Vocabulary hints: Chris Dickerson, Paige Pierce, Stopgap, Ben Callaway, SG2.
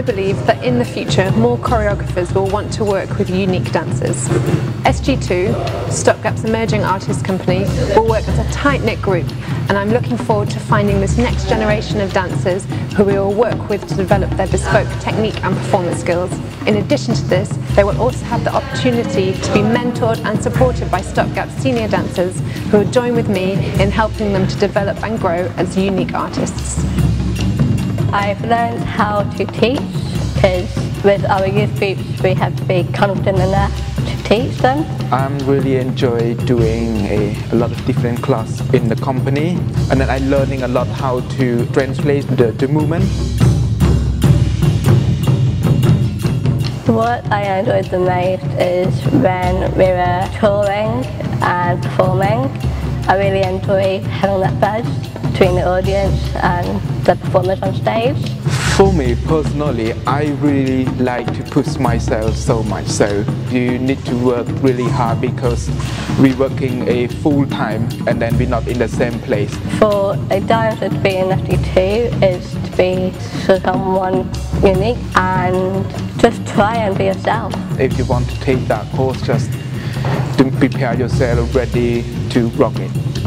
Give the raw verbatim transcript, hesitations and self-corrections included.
I believe that in the future more choreographers will want to work with unique dancers. S G two, Stopgap's emerging artist company, will work as a tight-knit group, and I'm looking forward to finding this next generation of dancers who we will work with to develop their bespoke technique and performance skills. In addition to this, they will also have the opportunity to be mentored and supported by Stopgap's senior dancers who will join with me in helping them to develop and grow as unique artists. I've learned how to teach, because with our youth groups we have to be confident enough to teach them. I really enjoy doing a, a lot of different classes in the company, and then I'm learning a lot how to translate the, the movement. What I enjoyed the most is when we were touring and performing. I really enjoy having that buzz between the audience and the performers on stage. For me personally, I really like to push myself so much, so you need to work really hard because we're working a full time and then we're not in the same place. For a dancer to be an S G two is to be someone unique and just try and be yourself. If you want to take that course, just prepare yourself ready to rock it.